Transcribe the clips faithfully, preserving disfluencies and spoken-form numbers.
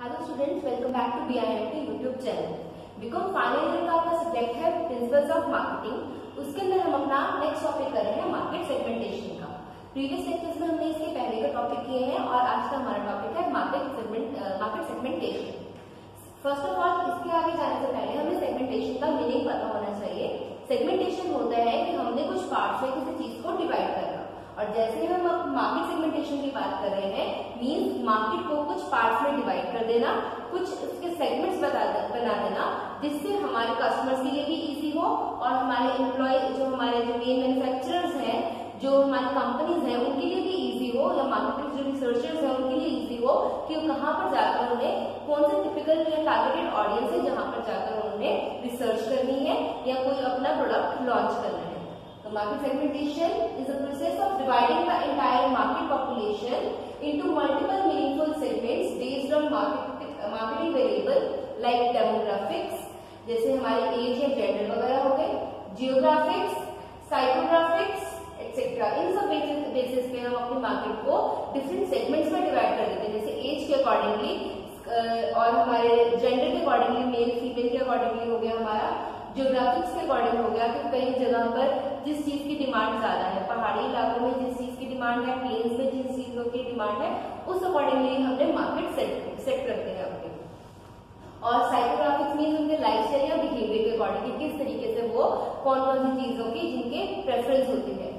Hello students, welcome back to B I M T YouTube channel. B com final year का अपना subject है principles of marketing. उसके अंदर हम अपना नेक्स्ट टॉपिक कर रहे हैं मार्केट सेगमेंटेशन का। प्रीवियस लेक्चर्स में हमने इसके पहले का टॉपिक किए हैं और आज का हमारा टॉपिक है market segment market segmentation. First of all, इसके आगे जाने से पहले हमें सेगमेंटेशन का मीनिंग पता होना चाहिए। सेगमेंटेशन होता है कि हमने कुछ पार्ट से किसी चीज को डिवाइड करना, और जैसे हम मार्केट सेगमेंटेशन की बात कर रहे हैं मींस मार्केट को कुछ पार्ट्स में डिवाइड कर देना, कुछ उसके सेगमेंट्स बना देना, जिससे हमारे कस्टमर्स के लिए भी इजी हो और हमारे एम्प्लॉय जो हमारे जो मेन मैन्युफैक्चरर्स हैं, जो हमारी कंपनीज हैं, उनके लिए भी इजी हो, या मार्केट जो रिसर्चर्स हैं उनके लिए इजी हो कि कहाँ पर जाकर उन्हें कौन से टिपिकल या टारगेटेड ऑडियंस है जहाँ पर जाकर उन्होंने रिसर्च करनी है या कोई अपना प्रोडक्ट लॉन्च करना है। तो market segmentation is a process of dividing the entire market population into multiple meaningful segments based on market marketing variable like demographics, जैसे हमारे एज या जेंडर वगैरह हो गए, जियोग्राफिक्स, साइकोग्राफिक्स एक्सेट्रा। इन सब बेसिस पे हम अपने मार्केट को डिफरेंट सेगमेंट्स में डिवाइड कर देते हैं, जैसे एज के अकॉर्डिंगली और हमारे जेंडर के अकॉर्डिंगली, मेल फीमेल के अकॉर्डिंगली हो गया हमारा, जियोग्राफिक्स के अकॉर्डिंग हो गया कि कई जगह पर जिस चीज की डिमांड ज्यादा है, पहाड़ी इलाकों में जिस चीज की डिमांड है, प्लेन्स में जिस चीजों की डिमांड है, उस अकॉर्डिंगली हमने मार्केट सेट सेट करते हैं अपने। और साइकोग्राफिक्स मीन उनके लाइफस्टाइल या बिहेवियर के अकॉर्डिंग किस तरीके से वो कौन कौन सी चीजों की जिनके प्रेफरेंस होती है।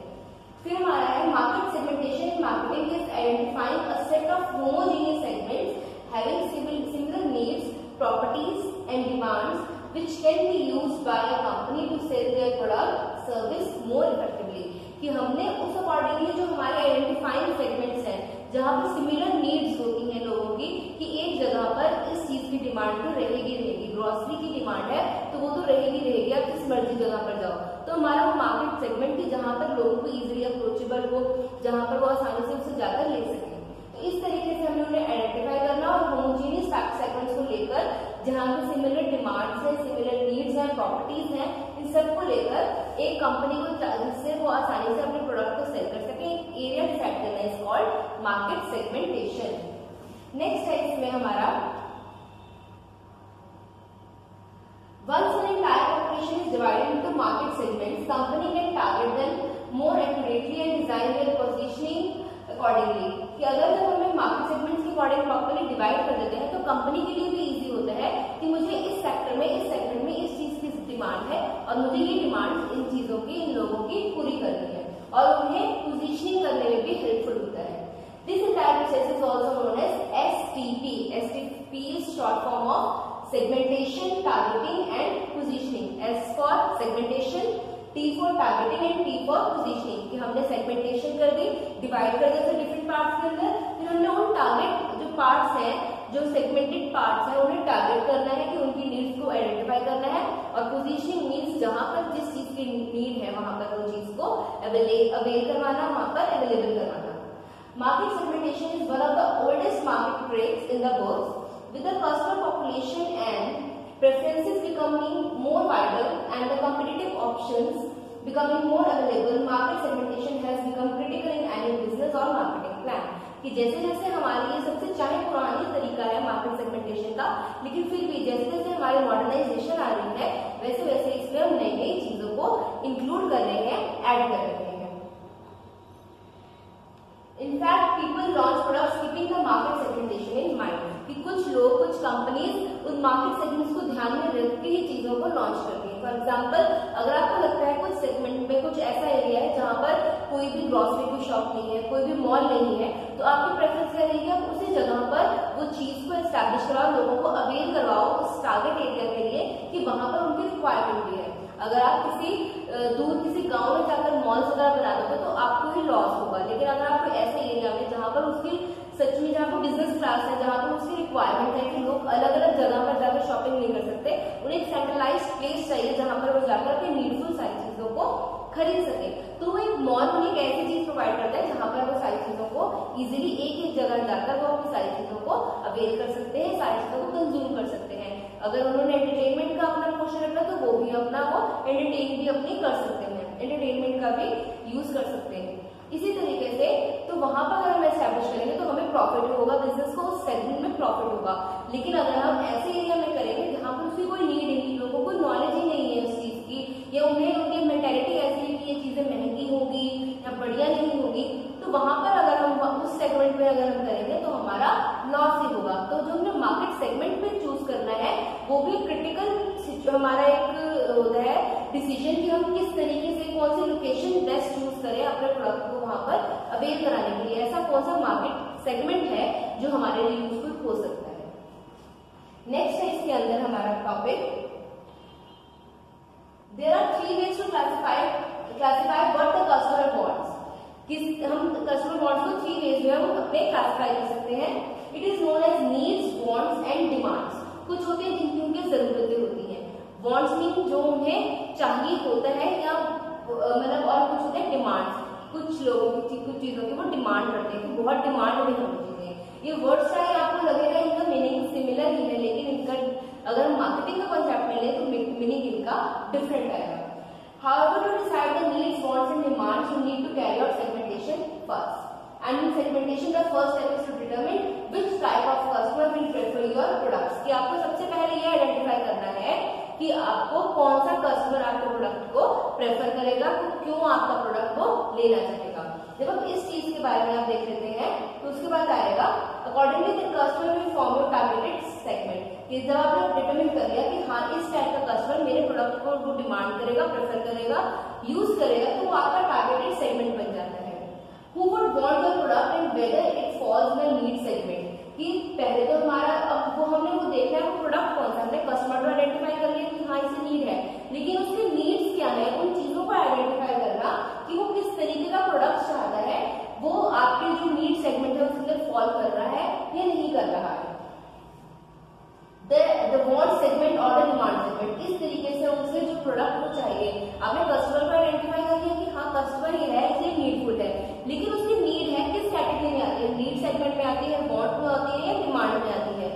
फिर हमारा है market segmentation in marketing is identifying a set of homogeneous segments having similar needs, properties and demands which can be used by a company to sell their product service more effectively। कि हमने उस accordingly जो हमारे identifying segments हैं जहाँ पर similar needs होती हैं लोगों की, कि एक जगह पर इस चीज की डिमांड तो रहेगी रहेगी ग्रोसरी की डिमांड है तो वो तो रहेगी रहेगी आप किस मर्जी जगह पर जाओ। तो हमारा वो मार्केट सेगमेंट की जहाँ पर लोगों को इजिली अप्रोचेबल हो, जहाँ पर वो आसानी से उससे जाकर ले सकें। तो इस तरीके से हमने उन्हें आइडेंटिफाई करना और होमोजीनियस सेगमेंट्स को लेकर जहाँ पे सिमिलर डिमांड्स हैं, सिमिलर नीड्स हैं, प्रॉपर्टीज हैं, इन सबको लेकर एक कंपनी को जिससे वो आसानी से अपने प्रोडक्ट को सेल कर सके, एक एरिया डिसाइड करना है, is called market segmentation. Next है इसमें हमारा once an entire population is divided into market segments, company can target them more accurately and design their positioning accordingly. कि अगर जब हमें मार्केट सेगमेंट्स के अकॉर्डिंग प्रॉपर्ली डिवाइड कर देते हैं तो कंपनी के लिए भी इजी होता है कि मुझे इस सेक्टर में, इस सेगमेंट में इस चीज की डिमांड है और मुझे ये डिमांड इन चीजों की, इन लोगों की पूरी करनी है, और उन्हें पोजीशनिंग करने में भी हेल्पफुल होता है। This entire process is also known as S T P. S T P is short form of segmentation, targeting and positioning. S for segmentation, T for targeting and T for positioning. कि हमने segmentation कर दी, divide कर दिया different parts के अंदर, फिर हमने उन टारगेट जो पार्ट्स हैं, जो सेगमेंटेड पार्ट्स हैं, उन्हें टारगेट करना है कि उनकी नीड्स को आइडेंटिफाई करना है, और पोजीशनिंग मीन्स जहाँ पर जिस चीज की नीड है वहां पर वो चीज को अवेल करवाना, वहां पर अवेलेबल करवाना। Market segmentation is one of the oldest market trades in the books, with the customer population and preferences becoming more wider and the competitive options becoming more available, market segmentation has become critical in any business or marketing plan। कि जैसे जैसे हमारे लिए सबसे चाहे पुराना तरीका है मार्केट सेगमेंटेशन का, लेकिन फिर भी जैसे जैसे हमारे मॉडर्नाइजेशन आ रही है वैसे वैसे इसमें हम नई नई चीजों को इंक्लूड कर रहे हैं, ऐड कर रहे हैं। In fact people launch products keeping the market segmentation in mind. कि कुछ लोग, कुछ कंपनीज उन मार्केट सेगमेंट्स को ध्यान में रख के ही चीजों को लॉन्च करती है। फॉर एग्जाम्पल, अगर आपको लगता है कुछ सेगमेंट में कुछ ऐसा एरिया है जहाँ पर कोई भी ग्रोसरी की शॉप नहीं है, कोई भी मॉल नहीं है, तो आपकी प्रेफरेंस क्या रहेगी, आप उसी जगह पर वो चीज को एस्टैब्लिश कराओ, लोगों को अवेल करवाओ उस टारगेट एरिया के लिए कि वहाँ पर उनकी रिक्वायरमेंट भी है। अगर आप किसी दूर किसी गाँव में जाकर मॉल्स वगैरह बना दोगे तो आपको ही लॉस होगा, लेकिन अगर आपको ऐसे एरिया में जहाँ पर उसकी सच में जहाँ पर बिजनेस क्लास है, जहाँ पर उसकी रिक्वायरमेंट है कि लोग अलग अलग जगह पर जाकर शॉपिंग नहीं कर सकते, उन्हें एक सेंट्रलाइज्ड प्लेस चाहिए जहाँ पर वो जाकर अपनी नीडफुल सारी चीजों को खरीद सके, तो वो एक मॉल उन्हें एक ऐसी चीज प्रोवाइड करता है जहाँ पर वो सारी चीजों को इजिली एक ही जगह जाकर वो अपनी सारी चीजों को अवेल कर सकते हैं, सारी चीजों को कंज्यूम कर सकते हैं। अगर उन्होंने एंटरटेनमेंट का अपना पोर्शन रखा तो वो भी अपना वो एंटरटेन भी अपनी कर सकते हैं, एंटरटेनमेंट का भी यूज कर सकते हैं। इसी तरीके से तो वहां पर अगर हम एस्टैब्लिश करेंगे तो हमें प्रॉफिट होगा, बिजनेस को उस सेगमेंट में प्रॉफिट होगा। लेकिन अगर हम ऐसे एरिया में करेंगे जहाँ पर उसकी कोई नीड नहीं, लोगों को नॉलेज ही नहीं है उस चीज की, या उन्हें उनकी मेंटेलिटी ऐसी है कि ये चीजें महंगी होगी या बढ़िया नहीं होगी, तो वहां पर अगर हम उस सेगमेंट में अगर हम करेंगे तो हमारा लॉस ही होगा। तो जो हमने मार्केट सेगमेंट में चूज करना है वो भी क्रिटिकल हमारा एक होता है डिसीजन कि हम किस तरीके से कौन सी लोकेशन बेस्ट चूज करें अपने प्रोडक्ट को वहां पर अवेल कराने के लिए। ऐसा कौन सा मार्केट सेगमेंट है जो हमारे लिए यूजफुल हो सकता है। नेक्स्ट है इसके अंदर हमारा topic, there are three ways to classify classify what the customer wants. किस हम कस्टमर वांट्स को थ्री वेज में हम अपने क्लासिफाई कर सकते हैं। It is known as needs, wants and demands. कुछ होते हैं जिनकी उनकी जरूरतें होती है, वांट्स मीन जो उन्हें चाहिए होता है या मतलब, और कुछ होते हैं डिमांड्स, कुछ लोगों की कुछ चीजों की वो डिमांड करते हैं, बहुत डिमांड में होती चीजें। ये वर्ड्स चाहे आपको लगेगा इनका मीनिंग सिमिलर ही है, लेकिन इनका अगर हम मार्केटिंग का कॉन्सेप्ट में लें तो मीनिंग इनका डिफरेंट आएगा। However to decide the needs, wants and demands, you need to carry out segmentation first. And in segmentation का first step is to determine which type of customer will prefer your products. कि आपको सबसे पहले ये identify करना है कि आपको कौन सा कस्टमर आपके प्रोडक्ट को प्रेफर करेगा, क्यों आपका प्रोडक्ट को लेना चाहेगा। जब हम इस चीज के बारे में आप देख लेते हैं तो उसके बाद आएगा accordingly the customer will form your targeted segment. ये जब आपने डिटरमिन कर लिया कि हाँ इस टाइप का कस्टमर मेरे प्रोडक्ट को जो डिमांड करेगा, प्रेफर करेगा, यूज करेगा, तो वो आपका टारगेटेड सेगमेंट बन जाता है। Who would want your product and whether it falls in the need segment. कि पहले तो हमारा अब वो हमने वो देखा है वो प्रोडक्ट कौन सा, हमने कस्टमर को आइडेंटिफाई कर लिया कि हाँ इसे नीड है, लेकिन उसकी नीड्स क्या है, उन चीजों को आइडेंटिफाई करना कि वो किस तरीके का प्रोडक्ट चाहता है, वो आपके जो नीड सेगमेंट है उसके लिए फॉल कर रहा है या नहीं कर रहा है। द वांट सेगमेंट और द डिमांड सेगमेंट, इस तरीके से उसे जो प्रोडक्ट को चाहिए आपने कस्टमर को आइडेंटिफाई कर लिया कि हाँ कस्टमर ये है इसलिए नीडफुल है, लेकिन उसकी नीड है किस कैटेगरी में आती है, नीड सेगमेंट में आती है, वांट में आती है या डिमांड में आती है।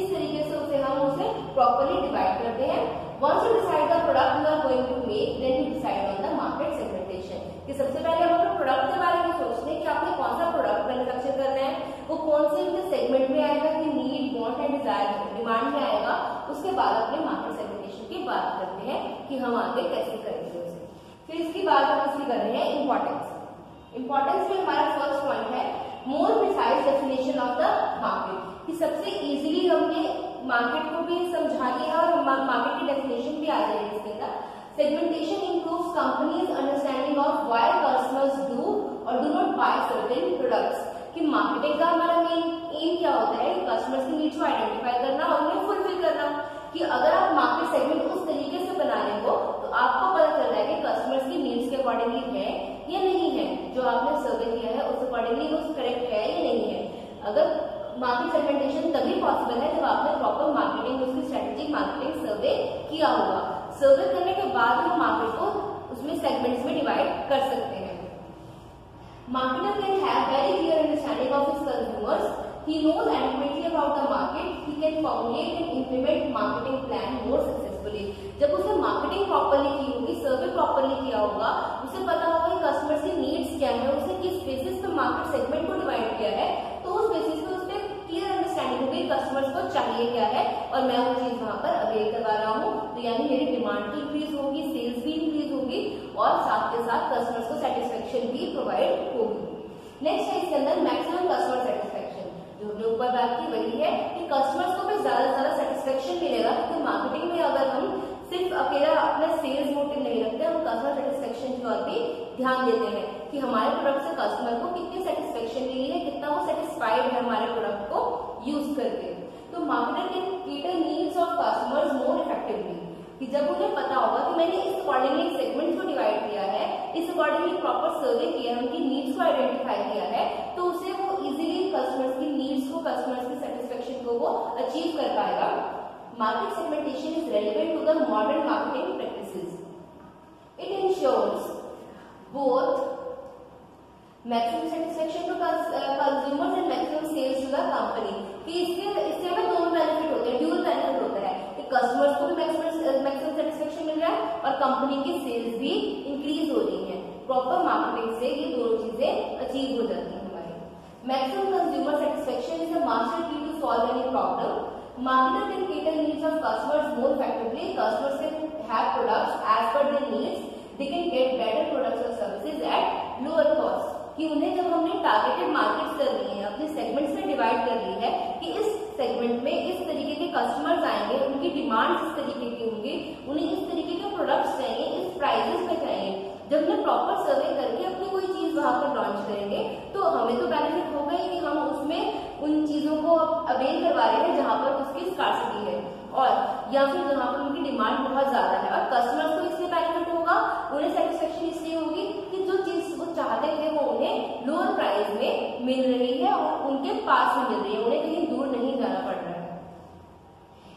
इस तरीके से उसे हम उसे प्रॉपरली डिवाइड करते हैं। Once you decide the product you are going to make, then you decide on the market segmentation. कि सबसे पहले हम अपने प्रोडक्ट के बारे में सोचते हैं कि आपने कौन सा प्रोडक्ट मैन्युफैक्चर करना है, वो कौन से इनके सेगमेंट में आएगा कि need, want and desire, demand में आएगा। उसके बाद अपने मार्केट सेगमेंटेशन की बात करते हैं कि हम आगे कैसे करेंगे उसे। फिर इसके बाद हम इसकी कर रहे हैं इम्पोर्टेंस। इम्पोर्टेंस में हमारा फर्स्ट पॉइंट है more precise definition of the market. कि सबसे इजीली हमने मार्केट को भी समझा लिया और मार्केट की डेफिनेशन भी आ जाएगी इसके अंदर। Segmentation improves company's understanding of why customers do और do not buy certain products. कि मार्केटिंग का हमारा मेन एम क्या होता है, कस्टमर्स की नीड्स को आइडेंटिफाई करना और उन्हें फुलफिल करना। कि अगर आप मार्केट सेगमेंट उस तरीके से बना रहे हो तो आपको पता चल रहा है कि कस्टमर्स की नीड्स के अकॉर्डिंगली है या नहीं है, जो आपने सर्वे किया है उस अकॉर्डिंगली वो करेक्ट है या नहीं है। अगर मार्केट सेगमेंटेशन तभी पॉसिबल है जब आपने प्रॉपर मार्केटिंग उसकी स्ट्रेटेजिक मार्केटिंग सर्वे किया होगा। सर्वे करने के बाद हम मार्केट को उसमें सेगमेंट्स में डिवाइड कर सकते हैं। Marketer can have very clear understanding of his consumers, he knows adequately about the market, he can formulate and implement marketing plan more successfully. जब उसने मार्केटिंग प्रॉपरली की होगी, सर्वे प्रॉपरली किया होगा, उसे पता होगा कि कस्टमर्स की नीड्स क्या है, उसने किस बेसिस पे मार्केट सेगमेंट को डिवाइड किया है, तो उस बेसिस पे अंडरस्टैंडिंग होगी कस्टमर्स को चाहिए क्या है और मैं वो चीज वहां पर अवेल करवा रहा हूँ। तो यानी मेरी डिमांड भी इंक्रीज होगी, सेल्स भी इंक्रीज होगी और साथ के साथ कस्टमर्स को सेटिस्फेक्शन भी प्रोवाइड होगी। नेक्स्ट है इसके अंदर मैक्सिमम कस्टमर सेटिस्फेक्शन। जो हमने ऊपर बात की वही है कि कस्टमर्स को भी ज्यादा से ज्यादा सेटिस्फेक्शन मिलेगा, क्योंकि मार्केटिंग में अगर हम सिर्फ अकेला अपना सेल्स मोटिव नहीं रखते, हम कस्टमर सेटिस्फेक्शन की ओर भी ध्यान देते हैं कि हमारे प्रोडक्ट से कस्टमर को कितनी सेटिस्फेक्शन मिली है, कितना वो सेटिस्फाइड है हमारे प्रोडक्ट को यूज करके। तो marketer can cater needs of customers more effectively. कि जब उन्हें पता होगा कि मैंने इस अकॉर्डिंगली सेगमेंट को डिवाइड किया है, इस अकॉर्डिंगली प्रॉपर सर्वे किया है, उनकी नीड्स को आइडेंटिफाई किया है, तो उसे वो इजीली कस्टमर्स की नीड्स को, कस्टमर्स की सेटिस्फेक्शन को वो अचीव कर पाएगा। Market segmentation is relevant to the modern marketing practices. It ensures both maximum satisfaction to consumers and maximum sales to the company. कि इसके इससे हमें दोनों बेनिफिट होते हैं, ड्यूल बेनिफिट होता है कि कस्टमर्स को भी मैक्सिमम सेटिस्फेक्शन मिल रहा है और कंपनी की सेल्स भी इंक्रीज हो रही है। प्रॉपर मार्केटिंग से ये दोनों चीजें अचीव हो जाती है हमारी। Maximum consumer satisfaction is a master key to solve any problem. Marketer can cater needs of customers more effectively. Customers can have products as per their needs. They can get better products or services at lower cost. कि उन्हें जब हमने targeted markets कर लिए हैं, अपने segments में divide कर लिए है कि इस सेगमेंट में इस तरीके के कस्टमर्स आएंगे, उनकी डिमांड्स इस तरीके की होंगी, उन्हें इस तरीके के प्रोडक्ट्स चाहिए, इस प्राइसेस में चाहिए. जब हम प्रॉपर सर्वे करके अपनी कोई चीज वहां पर लॉन्च करेंगे तो हमें तो बेनिफिट होगा ही कि हम उसमें उन चीजों को अवेल करवा रहे हैं जहाँ पर उसकी स्कार्सिटी है और या फिर जहाँ पर उनकी डिमांड बहुत ज्यादा है. और कस्टमर्स को इससे बेनिफिट होगा, उन्हें सेटिस्फेक्शन इसलिए होगी कि जो चीज चाहते थे वो उन्हें लोअर प्राइस में मिल रही है और उनके पास में मिल रही है, उन्हें कहीं दूर नहीं जाना पड़ रहा है.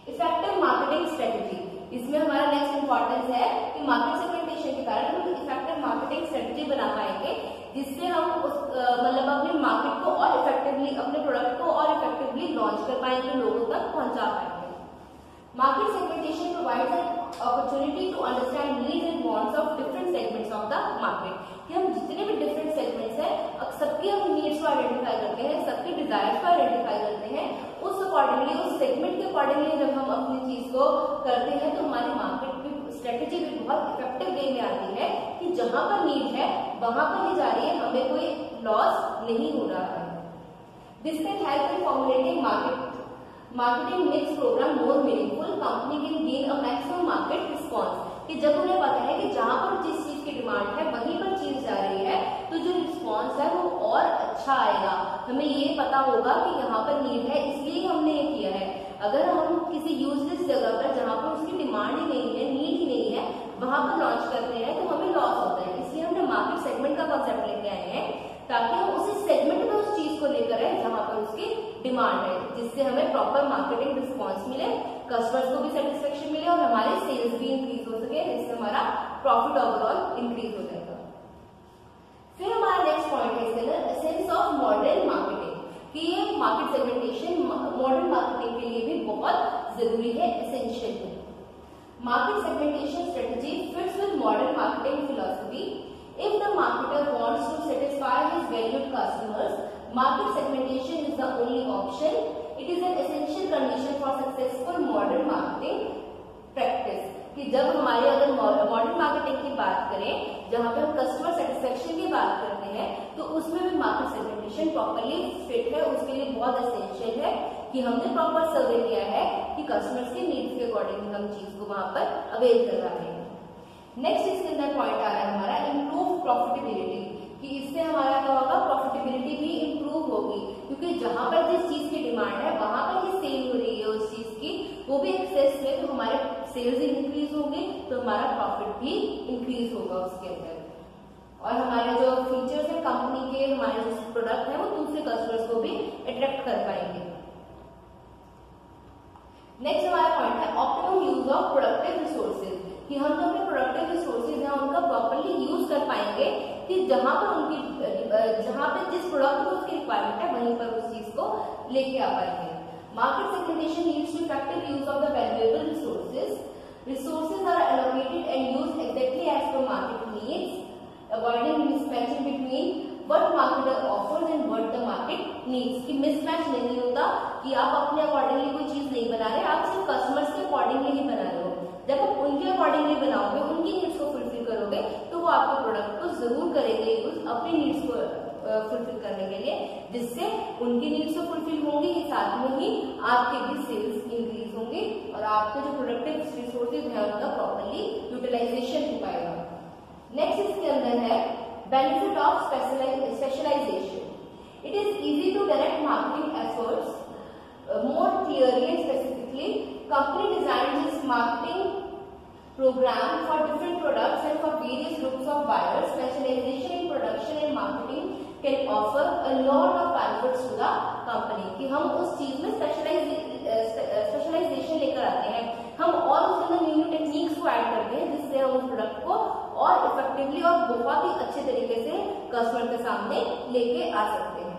इफेक्टिव मार्केटिंग स्ट्रेटजी, इसमें हमारा नेक्स्ट इंपॉर्टेंस है कि मार्केट सेगमेंटेशन के कारण हम इफेक्टिव मार्केटिंग स्ट्रेटजी बना पाएंगे जिससे हम मतलब अपने मार्केट को और इफेक्टिवली, अपने प्रोडक्ट को और इफेक्टिवली लॉन्च कर पाएंगे, लोगों तक पहुंचा पाएंगे. Market segmentation provides an opportunity to understand needs and wants of different segments of the market. कि हम जितने भी different segments हैं, सबकी हम needs को identify करते हैं, सबकी desires को identify करते हैं. उस accordingly, उस segment के accordingly जब हम अपनी चीज को करते हैं तो हमारी market की strategy भी बहुत effective way में आती है कि जहाँ पर need है, वहाँ पर ही जा रही है, हमें कोई loss नहीं हो रहा है. This can help in formulating market. Marketing mix program more meaningful. Company can gain a maximum market response, कि जब उन्हें पता है कि जहाँ पर जिस चीज की डिमांड है वहीं पर चीज जा रही है तो जो रिस्पॉन्स है वो और अच्छा आएगा. हमें ये पता होगा कि यहाँ पर नीड है इसलिए हमने ये किया है. अगर हम किसी यूजलेस जगह पर जहाँ पर उसकी डिमांड ही नहीं है, नीड ही नहीं है, वहां पर लॉन्च करते हैं तो हमें लॉस होता है. इसलिए हमने मार्केट सेगमेंट का कॉन्सेप्ट लेके आए हैं ताकि हम उसी सेगमेंट में उस चीज को लेकर आए जहाँ पर उसकी डिमांड है, जिससे हमें प्रॉपर मार्केटिंग रिस्पांस मिले, कस्टमर्स को भी सेटिस्फेक्शन मिले और हमारे सेल्स भी इंक्रीज हो सके, जिससे हमारा प्रॉफिट ओवरऑल इंक्रीज हो जाएगा. फिर हमारा नेक्स्ट पॉइंट है इसके अंदर सेंस ऑफ मॉडर्न मार्केटिंग, कि ये मार्केट सेगमेंटेशन मॉडर्न मार्केटिंग के लिए भी बहुत जरूरी है, एसेंशियल है. Market segmentation strategy fits with modern marketing philosophy. If the marketer wants to satisfy his valued customers, market segmentation is the only option. It is an essential condition for successful modern marketing practice. कि जब हमारे अगर modern marketing की बात करें जहाँ पे हम कस्टमर सेटिस्फेक्शन की बात करते हैं तो उसमें भी मार्केट सेगमेंटेशन प्रॉपरली फिट है. उसके लिए बहुत एसेंशियल है कि हमने प्रॉपर सर्वे किया है कि कस्टमर्स के नीड्स के अकॉर्डिंग हम चीज को वहाँ पर अवेल कर रहे हैं. नेक्स्ट इसके अंदर पॉइंट आ रहा है हमारा इम्प्रूव प्रॉफिटेबिलिटी, कि इससे हमारा क्या होगा, प्रॉफिटेबिलिटी भी इम्प्रूव होगी क्योंकि जहाँ पर जिस चीज की डिमांड है वहाँ पर ही सेल हो रही है उस चीज की, वो भी एक्सेस में, तो हमारे सेल्स इंक्रीज होंगे तो हमारा प्रॉफिट भी इंक्रीज होगा उसके अंदर. और हमारे जो फीचर्स है कंपनी के, हमारे जो प्रोडक्ट है वो दूसरे कस्टमर्स को भी अट्रैक्ट कर पाएंगे. नेक्स्ट हमारा पॉइंट है optimum use of productive resources, कि हम जो अपने प्रोडक्टिव रिसोर्सेज हैं उनका प्रॉपरली यूज कर पाएंगे कि जहाँ पर उनकी, जहाँ पे जिस प्रोडक्ट में उसकी रिक्वायरमेंट है वहीं पर उस चीज को लेके आ पाएंगे. Market segmentation leads to effective use of the valuable resources. Resources are allocated and use exactly as per market needs, avoiding mismatch between what marketer offers and what the market needs. कि mismatch नहीं होता कि आप अपने accordingly कोई चीज नहीं बना रहे, आप सिर्फ कस्टमर्स के अकॉर्डिंगली ही बना रहे हो. जब आप उनके अकॉर्डिंगली बनाओगे, उनकी नीड्स को फुलफिल करोगे तो वो आपके प्रोडक्ट को जरूर करेंगे यूज अपनी नीड्स को फुलफिल करने के लिए, जिससे उनकी नीड्स तो फुलफिल होंगी ही, साथ में ही आपके भी सेल्स इंक्रीज होंगे और आपके जो प्रोडक्टिव रिसोर्सेज है उनका प्रॉपरली यूटिलाइजेशन हो पाएगा. नेक्स्ट इसके अंदर है benefit of specialisation. It is easy to direct marketing efforts more clearly and specifically. Company designed its marketing program for different products and for various groups of buyers. Specialization in production and marketing can offer a lot of benefits to the company. कि हम उस चीज में specialisation लेकर आते हैं, हम और उसके अंदर न्यू न्यू टेक्निक्स को ऐड करते हैं जिससे हम उस प्रोडक्ट को और इफेक्टिवली और बहुत ही अच्छे तरीके से कस्टमर के सामने लेके आ सकते हैं.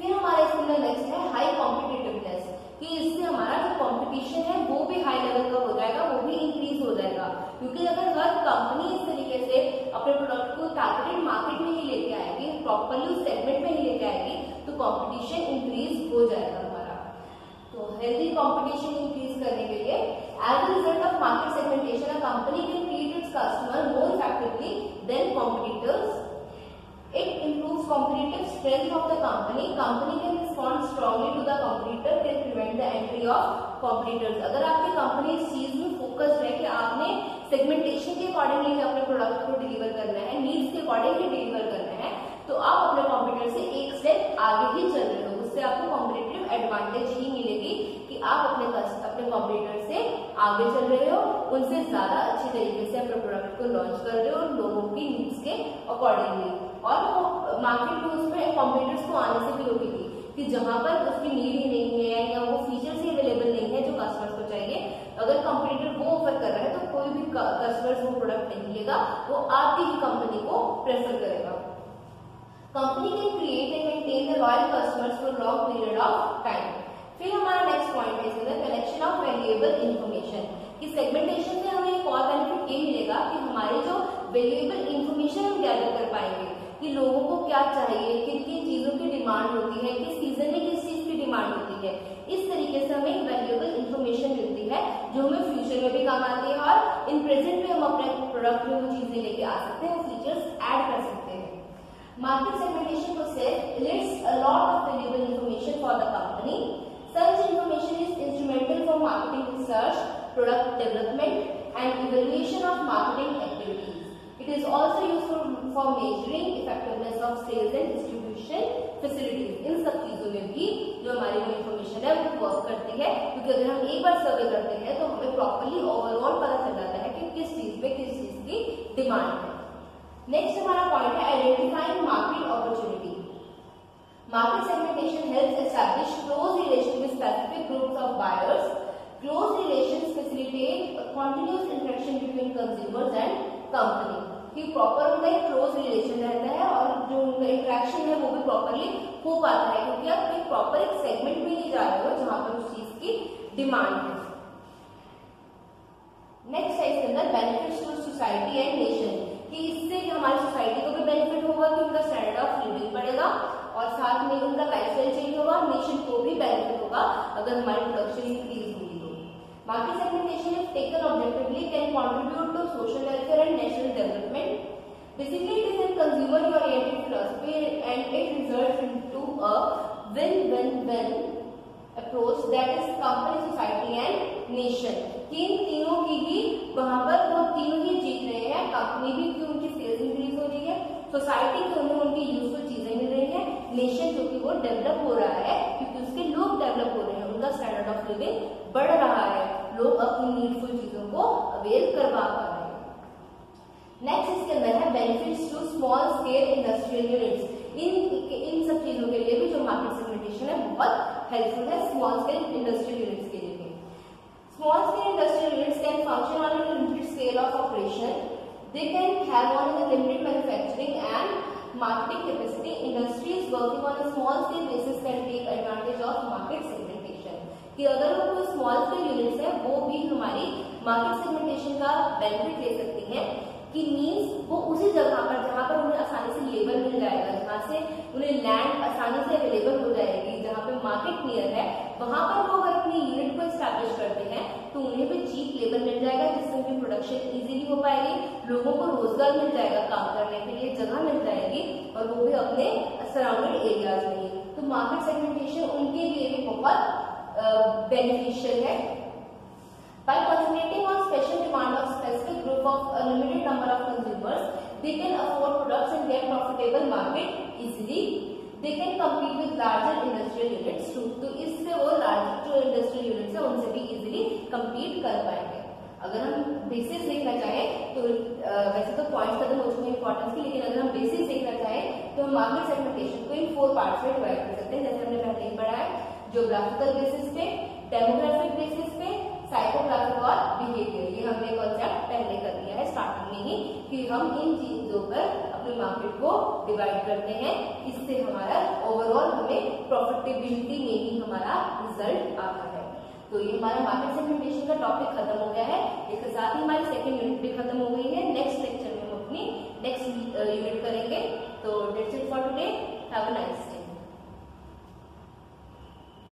फिर हमारा इसके अंदर नेक्स्ट है हाई कॉम्पिटिटिवनेस, कि इससे हमारा जो कंपटीशन है वो भी हाई लेवल का हो जाएगा, वो भी इंक्रीज हो जाएगा. क्योंकि अगर हर कंपनी इस तरीके से अपने प्रोडक्ट को टारगेटेड मार्केट में ही लेके आएगी, प्रॉपरली उस सेगमेंट में ही लेके आएगी, तो कंपटीशन इंक्रीज हो जाएगा हमारा। तो हेल्दी कंपटीशन इंक्रीज करने के लिए as a result of market segmentation a company can treat its customer more effectively than competitors. It improves competitive strength of the company. Company can respond strongly to the competitor, can prevent the entry of competitors. अगर आपकी company इस चीज में focused है कि आपने segmentation के accordingly अपने प्रोडक्ट को डिलीवर करना है, नीड्स के अकॉर्डिंगली डिलीवर करना है, तो आप अपने कॉम्पिटिटर से एक स्टेप आगे ही चल रहे हो। उससे आपको कॉम्पिटिटिव एडवांटेज ही मिलेगी कि आप अपने अपने कॉम्पिटिटर से आगे चल रहे हो, उनसे ज्यादा अच्छी तरीके से अपने प्रोडक्ट को लॉन्च कर रहे हो लोगों की नीड्स के अकॉर्डिंगली। और वो मार्केट में उसमें कॉम्पिटिटर्स को आने से भी रोकेगी कि जहां पर उसकी नीड ही नहीं है या वो फीचर्स ही अवेलेबल नहीं है जो कस्टमर्स को चाहिए। अगर कॉम्पिटिटर वो ऑफर कर रहा है तो कोई भी कस्टमर्स वो प्रोडक्ट नहीं लेगा, वो आपकी ही कंपनी को प्रेफर करेगा। Company can create and maintain the loyal customers for long period of time. फिर हमारा नेक्स्ट पॉइंट है इसमें कलेक्शन ऑफ वैल्यूएबल इन्फॉर्मेशन। कि सेगमेंटेशन से हमें एक और बेनिफिट ये मिलेगा कि हमारे जो वैल्यूएबल इन्फॉर्मेशन हम गैदर कर पाएंगे कि लोगों को क्या चाहिए, किन किन चीजों की डिमांड होती है, किस सीजन में किस चीज की डिमांड होती है। इस तरीके से हमें वैल्यूएबल इन्फॉर्मेशन मिलती है जो हमें फ्यूचर में भी काम आती है और इन प्रेजेंट में हम अपने प्रोडक्ट में वो चीजें लेके आ सकते हैं, फीचर्स ऐड कर सकते हैं। Market segmentation process leads a lot of valuable information for the company. Such information is instrumental for marketing research, product development and evaluation of marketing activities. It is also useful for measuring effectiveness of sales and distribution facilities. इन सब चीजों में भी जो हमारी वो information है वो वर्क करती है, क्योंकि अगर हम एक बार सर्वे करते हैं तो हमें प्रॉपरली ओवरऑल पता चल जाता है कि किस चीज पे किस चीज की डिमांड है। नेक्स्ट हमारा पॉइंट है identifying market opportunity. Market segmentation helps establish close relation with specific groups of buyers. Close relation facilitate continuous interaction between consumers and company. Proper उनका एक क्लोज रिलेशन रहता है और जो उनका इंट्रैक्शन है वो भी प्रॉपरली हो पाता है, क्योंकि आप एक प्रॉपर एक सेगमेंट में ही जा रहे हो जहां पर उस चीज की डिमांड है। नेक्स्ट है इसके अंदर benefits to society and nation, कि इससे हमारी सोसाइटी को भी बेनिफिट होगा कि उनका स्टैंडर्ड ऑफ लिविंग बढ़ेगा और साथ में उनका लाइफस्टाइल चेंज होगा, नेशन को भी बेनिफिट होगा अगर हमारी प्रोडक्शन इंक्रीज होगी। Market segmentation, if taken objectively, can contribute to social welfare and national development. Basically, it is a consumer-oriented philosophy, and it results into a win-win-win approach that is company, society, and nation. इन तीनों की ही वहाँ पर वो तीनों ही जीत रहे हैं। Company भी क्यों उनकी सेल्स इंक्रीज हो रही है, सोसाइटी को उन्हें उनकी यूजफुल चीजें मिल रही है, नेशन जो कि वो डेवलप हो रहा है क्योंकि उसके लोग डेवलप हो रहे हैं, उनका स्टैंडर्ड ऑफ लिविंग बढ़ रहा है, लोग अपनी नीडफुल चीजों को अवेल करवा पा रहे हैं। नेक्स्ट इसके अंदर है benefits to small scale industrial units. इन इन सब चीजों के लिए भी जो मार्केट सेगमेंटेशन है बहुत हेल्पफुल है स्मॉल स्केल इंडस्ट्रियल यूनिट्स के लिए। Small scale industrial units can function on a limited scale of operation. They can have only the limited manufacturing and marketing capacity. Industries working on a small scale basis can take advantage of market segmentation. कि अगर वो कोई small scale units है, वो भी हमारी market segmentation का benefit ले सकती हैं। कि means वो उसी जगह पर जहाँ पर उन्हें आसानी से labor मिल जाएगा, जहाँ से उन्हें land आसानी से available हो जाएगी, जहाँ पे market near है, वहाँ पर वो अगर अपनी unit को establish करते हैं, तो उन्हें भी cheap labor मिल जाएगा, जिससे उनकी production easily हो पाएगी, लोगों को रोजगार मिल जाएगा, काम करने के लिए जगह मिल जाएगी और वो भी अपने सराउंडेड एरियाज में। तो मार्केट सेगमेंटेशन उनके लिए भी बहुत बेनिफिशियल है। By concentrating on special demand of specific group of limited number of consumers, they can afford products and get profitable market easily. They can compete with larger industrial units too. तो इससे वो larger जो industrial units है उनसे भी easily compete कर पाएंगे। अगर हम बेसिस देखना चाहें तो वैसे तो पॉइंट्स खत्म हो चुके हैं इंपॉर्टेंस की, लेकिन अगर हम बेसिस देखना चाहें तो हम मार्केट सेगमेंटेशन को इन फोर पार्ट्स में डिवाइड कर सकते हैं, जैसे हमने पहले ही पढ़ा है, ज्योग्राफिकल बेसिस पे, डेमोग्राफिक बेसिस पे, साइकोग्राफिक और बिहेवियर। ये हमने कॉन्सेप्ट पहले कर लिया है स्टार्टिंग में ही कि हम इन चीजों पर अपने मार्केट को डिवाइड करते हैं। इससे हमारा ओवरऑल हमें प्रॉफिटेबिलिटी में ही हमारा रिजल्ट आता है। तो ये हमारा मार्केट सेगमेंटेशन का टॉपिक खत्म हो गया है। इसके साथ ही हमारी सेकंड यूनिट भी खत्म हो गई है। नेक्स्ट लेक्चर में हम अपनी नेक्स्ट यूनिट करेंगे। तो that's it for today. Have a nice